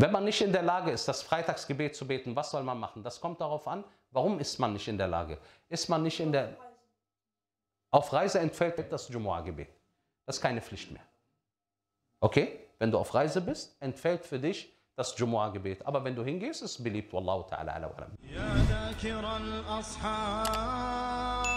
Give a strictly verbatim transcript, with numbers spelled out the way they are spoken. Wenn man nicht in der Lage ist, das Freitagsgebet zu beten, was soll man machen? Das kommt darauf an, warum ist man nicht in der Lage? Ist man nicht in der... Auf Reise entfällt das Jumu'ah-Gebet. Das ist keine Pflicht mehr. Okay? Wenn du auf Reise bist, entfällt für dich das Jumu'ah-Gebet. Aber wenn du hingehst, ist es beliebt. Wallahu ta'ala a'lam.